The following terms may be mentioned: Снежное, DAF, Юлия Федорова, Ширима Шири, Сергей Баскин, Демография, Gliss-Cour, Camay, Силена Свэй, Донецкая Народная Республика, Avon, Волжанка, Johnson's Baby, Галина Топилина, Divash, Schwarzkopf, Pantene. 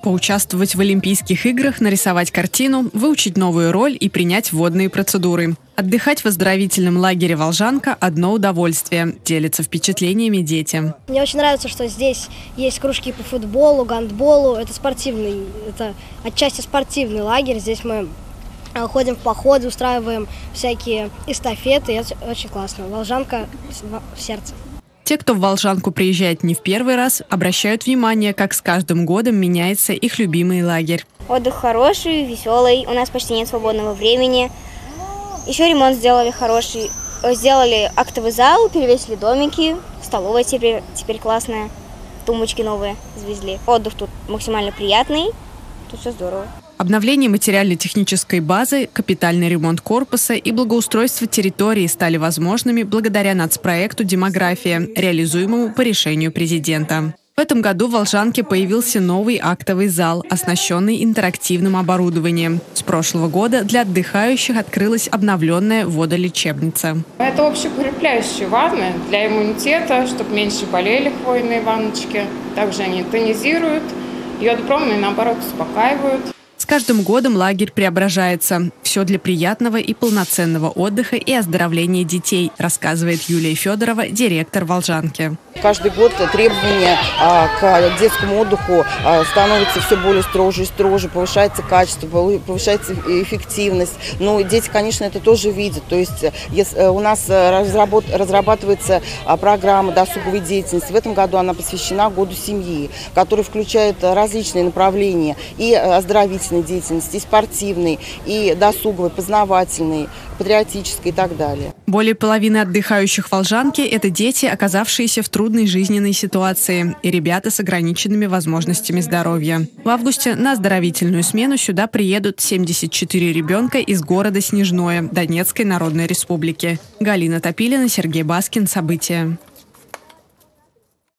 поучаствовать в Олимпийских играх, нарисовать картину, выучить новую роль и принять водные процедуры. Отдыхать в оздоровительном лагере «Волжанка» – одно удовольствие, делятся впечатлениями дети. Мне очень нравится, что здесь есть кружки по футболу, гандболу. Это отчасти спортивный лагерь. Здесь мы ходим в походы, устраиваем всякие эстафеты. Это очень классно. «Волжанка» в сердце. Те, кто в Волжанку приезжает не в первый раз, обращают внимание, как с каждым годом меняется их любимый лагерь. Отдых хороший, веселый, у нас почти нет свободного времени. Еще ремонт сделали хороший. Сделали актовый зал, перевесили домики, столовая теперь классная, тумбочки новые завезли. Отдых тут максимально приятный, тут все здорово. Обновление материально-технической базы, капитальный ремонт корпуса и благоустройство территории стали возможными благодаря нацпроекту «Демография», реализуемому по решению президента. В этом году в Волжанке появился новый актовый зал, оснащенный интерактивным оборудованием. С прошлого года для отдыхающих открылась обновленная водолечебница. Это общеукрепляющие ванны для иммунитета, чтобы меньше болели хвойные ванночки. Также они тонизируют, йодпромы, наоборот, успокаивают. С каждым годом лагерь преображается. Все для приятного и полноценного отдыха и оздоровления детей, рассказывает Юлия Федорова, директор «Волжанки». Каждый год требования к детскому отдыху становятся все более строже и строже, повышается качество, повышается эффективность. Но дети, конечно, это тоже видят. То есть у нас разрабатывается программа досуговой деятельности. В этом году она посвящена году семьи, который включает различные направления и оздоровительные деятельности, и спортивной, и досуговой, познавательной, патриотической и так далее. Более половины отдыхающих в Волжанке – это дети, оказавшиеся в трудной жизненной ситуации, и ребята с ограниченными возможностями здоровья. В августе на оздоровительную смену сюда приедут 74 ребенка из города Снежное Донецкой Народной Республики. Галина Топилина, Сергей Баскин. События.